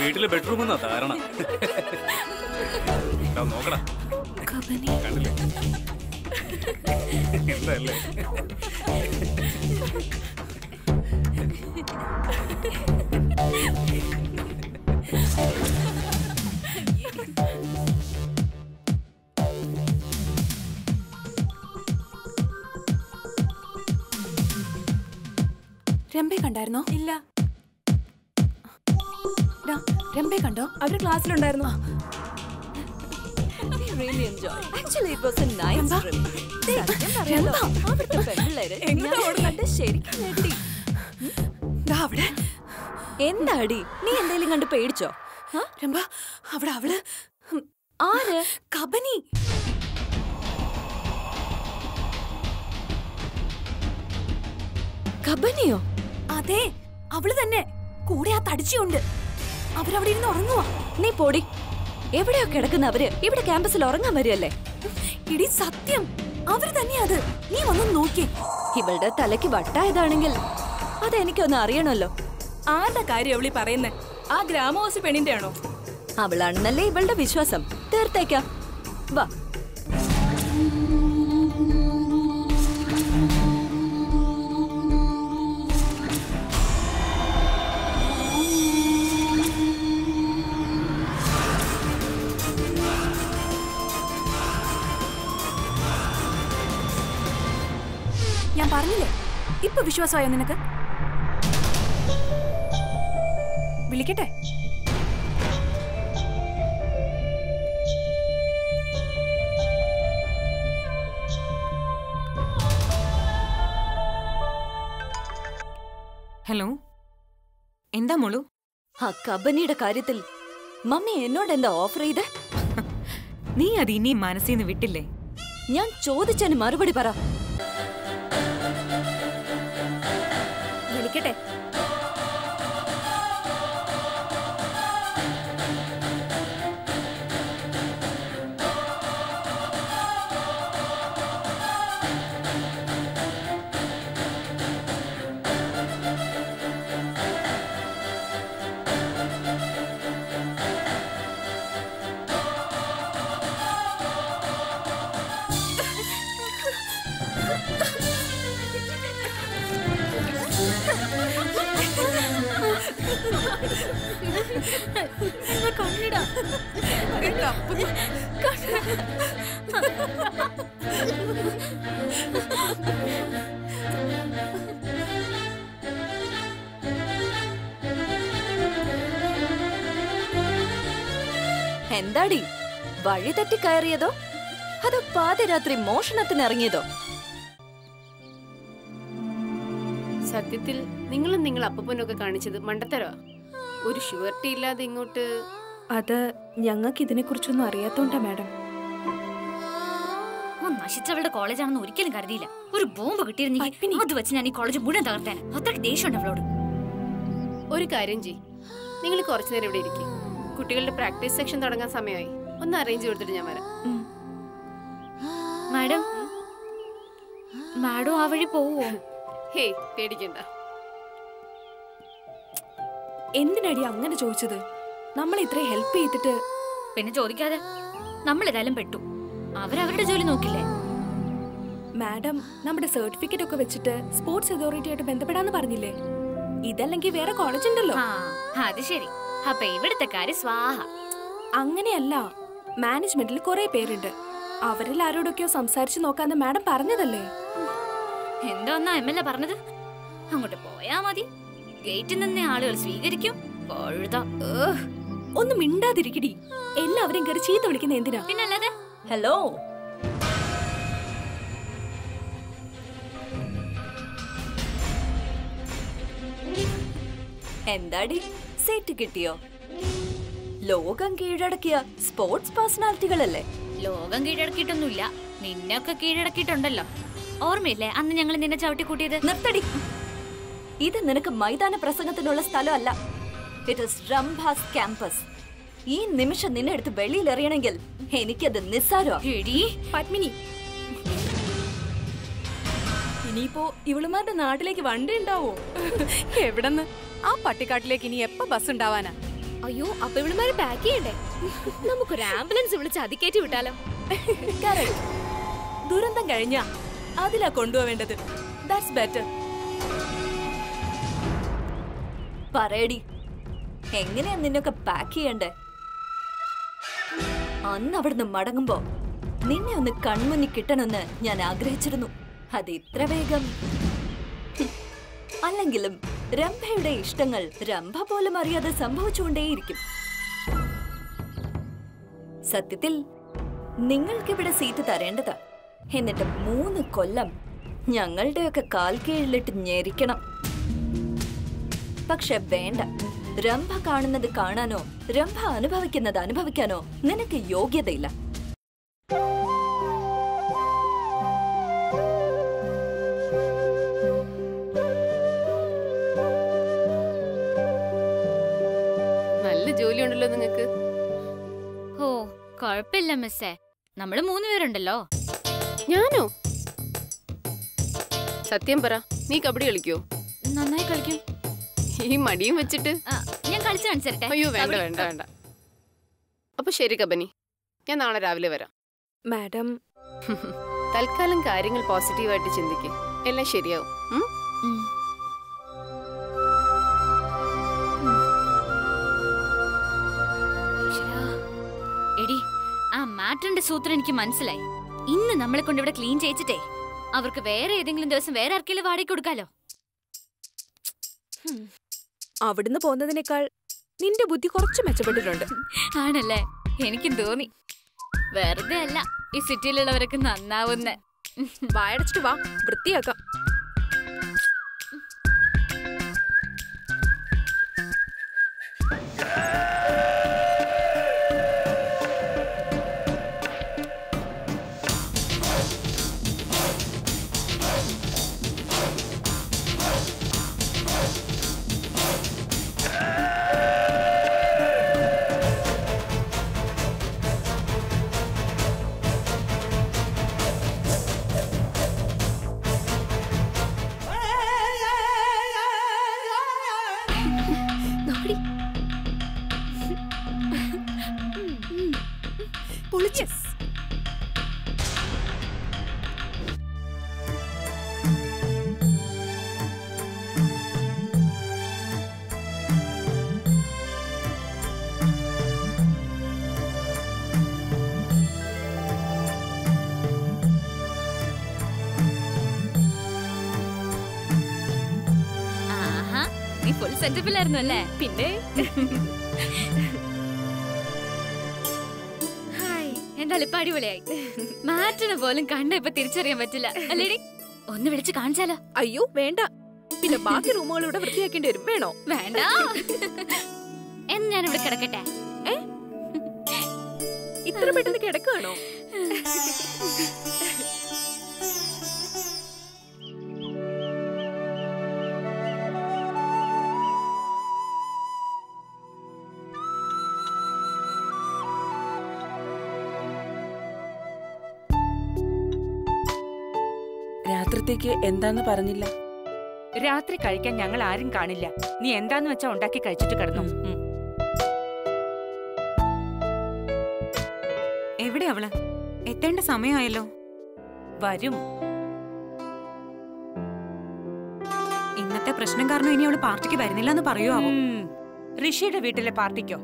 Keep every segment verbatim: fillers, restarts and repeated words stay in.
വീട്ടിലെ ബെഡ്റൂം എന്നാ ധാരണ. ഞാൻ നോക്കടാ. കബനി കണ്ടില്ലേ? എന്താല്ലേ? രംഭയെ കണ്ടായിരുന്നോ? ഇല്ല. ഡാ, രംഭയെ കണ്ടോ? അവര് ക്ലാസ്സിലുണ്ടായിരുന്നു. We really enjoyed. Actually it was a nice trip. സത്യം പറയാലോ, അവരുടെ പെൺപിള്ളേരെ എങ്ങനെ ഓടുന്നുണ്ട് ശരിക്കും ഞെട്ടി. ദാ അവിടെ. എന്താടി? നീ എന്തെങ്കിലും കണ്ട് പേടിച്ചോ? ഹാ? രംഭ, അവിടെ അവള് ആര്? കബനി. കബനിയോ? അതെ, അവള് തന്നെ. കൂടെ ആ തടിച്ചുണ്ട്. അവരവിടെ ഇരുന്ന് ഉറങ്ങുവാ. നീ പോടി. എവിടെയോ കിടക്കുന്ന അവര് ഇവിടെ ക്യാമ്പസിൽ ഉറങ്ങാൻ വരികയല്ലേ? ഇടി സത്യം, അവര് തന്നെയാ അത്. നീ വന്ന് നോക്കി. ഇവളുടെ തലയ്ക്ക് വട്ടായതാണെങ്കിൽ അതെനിക്കൊന്നും അറിയണമല്ലോ. ആരുടെ കാര്യം അവളി പറയുന്നേ? ആ ഗ്രാമവാസി പെണ്ണിന്റെ ആണോ? അവളാണെന്നല്ലേ ഇവളുടെ വിശ്വാസം. തീർത്തേക്കാം, വാ. ഞാൻ പറഞ്ഞില്ലേ, ഇപ്പൊ വിശ്വാസമായോ നിനക്ക്? വിളിക്കട്ടെ? ഹലോ, എന്താ മോളു? ആ കബനിയുടെ കാര്യത്തിൽ മമ്മി എന്നോട് എന്താ ഓഫർ ചെയ്തേ? നീ അത് ഇനിയും മനസ്സിന്ന് വിട്ടില്ലേ? ഞാൻ ചോദിച്ചതിന് മറുപടി പറ. വിളിക്കട്ടെ? എന്താടി, വഴി തെറ്റി കയറിയതോ അതോ പാതിരാത്രി മോഷണത്തിനിറങ്ങിയതോ? സത്യത്തിൽ നിങ്ങളും നിങ്ങൾ അപ്പൂപ്പനൊക്കെ കാണിച്ചത് മണ്ടത്തരവാ. ഒരു ഷുവർട്ടി ഇല്ലാതെ ഇങ്ങോട്ട്. അത് ഞങ്ങൾക്ക് ഇതിനെ കുറിച്ചൊന്നും അറിയാത്തോണ്ടാ മാഡം. നശിച്ചവളുടെ കോളേജാണെന്ന് ഒരിക്കലും കരുതിയില്ല. ഒരു ബോംബ് കിട്ടിയിരുന്നെങ്കിൽ അത് വെച്ച് ഞാൻ ഈ കോളേജ് മുഴുവൻ തകർത്തേനെ. അത്രയ്ക്ക് ദേഷ്യമുണ്ട് അവളോട്. ഒരു കാര്യം ചെയ്, നിങ്ങൾ കുറച്ചു നേരം ഇവിടെ ഇരിക്കും. കുട്ടികളുടെ പ്രാക്ടീസ് സെക്ഷൻ തുടങ്ങാൻ സമയമായി. ഒന്ന് അറേഞ്ച് കൊടുത്തിട്ട് ഞാൻ വരാം. മാഡം മാഡം ആ വഴി പോവോ? ഹേയ്, പേടിക്കണ്ട. എന്തിനടി അങ്ങനെ ചോദിച്ചത്? നമ്മൾ ഇത്രയും ഹെൽപ്പ് ചെയ്തിട്ട് പിന്നെ ചോദിക്കാതെ. നമ്മൾ ഏതായാലും പെട്ടു, അവരവരുടെ ജോലി നോക്കില്ലേ. മാഡം, നമ്മുടെ സർട്ടിഫിക്കറ്റ് ഒക്കെ വെച്ചിട്ട് സ്പോർട്സ് അതോറിറ്റിയായിട്ട് ബന്ധപ്പെടാന്ന് പറഞ്ഞില്ലേ? ഇതല്ലെങ്കിൽ വേറെ കോളേജ് ഉണ്ടല്ലോ. അത് ശരി. അപ്പൊ ഇവിടുത്തെ കാര്യം സ്വാഹ. അങ്ങനെയല്ല, മാനേജ്മെന്റിൽ കുറെ പേരുണ്ട്. അവരിൽ ആരോടൊക്കെയോ സംസാരിച്ചു നോക്കാന്ന് മാഡം പറഞ്ഞതല്ലേ? എന്തോന്നാ എം എൽ എ പറഞ്ഞത്? അങ്ങോട്ട് പോയാ മതി, ഗേറ്റിൽ നിന്നേ ആളുകൾ സ്വീകരിക്കും. ഒന്നും മിണ്ടാതിരിക്കടി. എല്ലാവരും കയറി ചീത്ത വിളിക്കുന്ന എന്തിനാ? പിന്നല്ലാതെ. ഹലോ, എന്താടി സീറ്റ് കിട്ടിയോ? ലോകം കീഴടക്കിയ സ്പോർട്സ് പേഴ്സണാലിറ്റികളല്ലേ? ലോകം കീഴടക്കിയിട്ടൊന്നുമില്ല, നിന്നൊക്കെ കീഴടക്കിയിട്ടുണ്ടല്ലോ. ഓർമ്മയില്ലേ അന്ന് ഞങ്ങൾ നിന്നെ ചവിട്ടി കൂട്ടിയത്? നിർത്തടി. ഇത് നിനക്ക് മൈതാന പ്രസംഗത്തിനുള്ള സ്ഥലമല്ല. It is Rambha's campus. ഈ നിമിഷം നിന്നെ എടുത്ത് വെളിയിൽ എറിയണമെങ്കിൽ എനിക്കത് നിസ്സാരോ. പത്മിനി, ഇനിയിപ്പോ ഇവളുമാരുടെ നാട്ടിലേക്ക് വണ്ടി ഉണ്ടാവോ? എവിടെന്ന് ആ പട്ടിക്കാട്ടിലേക്ക് ഇനി എപ്പോ ബസ് ഉണ്ടാവാനാ? അയ്യോ അപ്പോൾ ഇവളുമാരെ പാക്ക് ചെയ്യണ്ടേ? നമുക്ക് ഒരു ആംബുലൻസ് വിളിച്ച് അതിക്കേറ്റി വിട്ടാലോ? കറക്റ്റ്. ദുരന്തം കഴിഞ്ഞാ അതിലാ കൊണ്ടുപോവേണ്ടത്. That's better. പറയടി, എങ്ങനെയാ നിന്നൊക്കെ പാക്ക് ചെയ്യണ്ടേ? അന്ന് അവിടുന്ന് മടങ്ങുമ്പോ നിന്നെ ഒന്ന് കൺമുന്നിൽ കിട്ടണമെന്ന് ഞാൻ ആഗ്രഹിച്ചിരുന്നു. അത് ഇത്ര വേഗം അല്ലെങ്കിലും രംഭയുടെ ഇഷ്ടങ്ങൾ രംഭ പോലും അറിയാതെ സംഭവിച്ചുകൊണ്ടേയിരിക്കും. സത്യത്തിൽ നിങ്ങൾക്കിവിടെ സീറ്റ് തരേണ്ടതാ. എന്നിട്ട് മൂന്ന് കൊല്ലം ഞങ്ങളുടെയൊക്കെ കാൽ കീഴിലിട്ട് ഞെരിക്കണം. പക്ഷെ വേണ്ട. രംഭ കാണുന്നത് കാണാനോ രംഭ അനുഭവിക്കുന്നത് അനുഭവിക്കാനോ നിനക്ക് യോഗ്യതയില്ല. നല്ല ജോലിയുണ്ടല്ലോ നിങ്ങൾക്ക്. ഓ കുഴപ്പമില്ല മിസ്സേ, നമ്മള് മൂന്ന് പേരുണ്ടല്ലോ. ഞാനോ? സത്യം പറ, നീ കബഡി കളിക്കോ? നന്നായി കളിക്കും. ഈ മടിയും വെച്ചിട്ട് ഞാൻ കളിച്ചു കാണിച്ചരട്ടെ. അയ്യോ വേണ്ട വേണ്ട വേണ്ട. അപ്പൊ ശരി കബനി, ഞാൻ നാളെ രാവിലെ വരാം. മാഡം തൽക്കാലം കാര്യങ്ങൾ പോസിറ്റീവായിട്ട് ചിന്തിക്കും, എല്ലാം ശരിയാവും. എടി, ആ മാറ്ററിന്റെ സൂത്രം എനിക്ക് മനസ്സിലായി. ഇന്ന് നമ്മളെ കൊണ്ട് ഇവിടെ ക്ലീൻ ചെയ്യിച്ചിട്ടേ അവർക്ക് വേറെ ഏതെങ്കിലും ദിവസം വേറെ ആർക്കെങ്കിലും വാടക കൊടുക്കാലോ. അവിടുന്ന് പോകുന്നതിനേക്കാൾ നിന്റെ ബുദ്ധി കുറച്ച് മെച്ചപ്പെട്ടിട്ടുണ്ട്. ആണല്ലേ? എനിക്കും തോന്നി. വെറുതെ അല്ല ഈ സിറ്റിയിലുള്ളവരൊക്കെ നന്നാവുന്നേ. വായടച്ചിട്ട് വാ, വൃത്തിയാക്കാം. ല്ലേ പിന്നെ എന്തായാലും ഇപ്പൊ അടിപൊളിയായി. മാറ്റിനെ പോലും കണ്ട ഇപ്പൊ തിരിച്ചറിയാൻ പറ്റില്ല അല്ലേടി? ഒന്ന് വിളിച്ച് കാണിച്ചാലോ? അയ്യോ വേണ്ട, പിന്നെ ബാക്കി റൂമുകൾ ഇവിടെ വൃത്തിയാക്കേണ്ടി വരും. വേണോ? വേണ്ട. എന്ന് ഞാൻ ഇവിടെ കിടക്കട്ടെ? ഇത്ര പെട്ടെന്ന് കിടക്കുകയാണോ? രാത്രിത്തേക്ക് എന്താന്ന് പറഞ്ഞില്ല? രാത്രി കഴിക്കാൻ ഞങ്ങൾ ആരും കാണില്ല. നീ എന്താന്ന് വെച്ചാ ഉണ്ടാക്കി കഴിച്ചിട്ട് കിടന്നു. എവിടെ അവള്? എത്തേണ്ട സമയമായല്ലോ. വരും. ഇന്നത്തെ പ്രശ്നം കാരണം ഇനി അവള് പാർട്ടിക്ക് വരുന്നില്ല എന്ന് പറയുമോ? ഋഷിയുടെ വീട്ടിലെ പാർട്ടിക്കോ?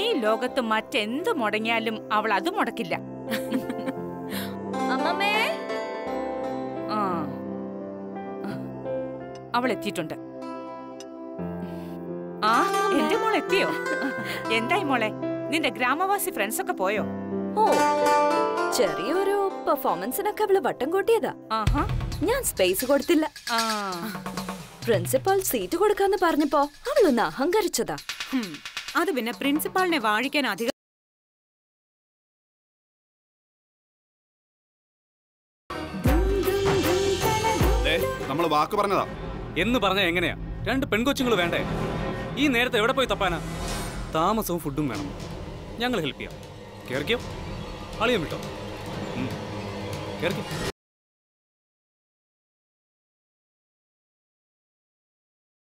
ഈ ലോകത്ത് മറ്റെന്ത് മുടങ്ങിയാലും അവൾ അത് മുടക്കില്ല. അവൾ എത്തിയിട്ടുണ്ട്. ആ എന്റെ മോൾ എത്തിയോ? എന്തായി മോളെ, നിന്റെ ഗ്രാമവാസി ഫ്രണ്ട്സ് ഒക്കെ പോയോ? ഓ ചെറിയൊരു പെർഫോമൻസിനൊക്കെ അവള് വട്ടം കൂട്ടിയതാ. ഞാൻ സ്പേസ് കൊടുത്തില്ല. പ്രിൻസിപ്പാൾ സീറ്റ് കൊടുക്കാന്ന് പറഞ്ഞപ്പോ അവളൊന്ന് അഹങ്കരിച്ചതാ. അത് പിന്നെ പ്രിൻസിപ്പാളിനെ വാഴിക്കാൻ അധികം നമ്മള് വാക്ക് പറഞ്ഞതാ. എന്ന് പറഞ്ഞാൽ എങ്ങനെയാ? രണ്ട് പെൺകൊച്ചുങ്ങൾ വേണ്ടേ? ഈ നേരത്തെ എവിടെ പോയി തപ്പാനാ? താമസവും ഫുഡും വേണം. ഞങ്ങൾ ഹെൽപ്പ് ചെയ്യാം. കേറിക്കോ. അളിയം വിട്ടോ? കേറിക്കോ.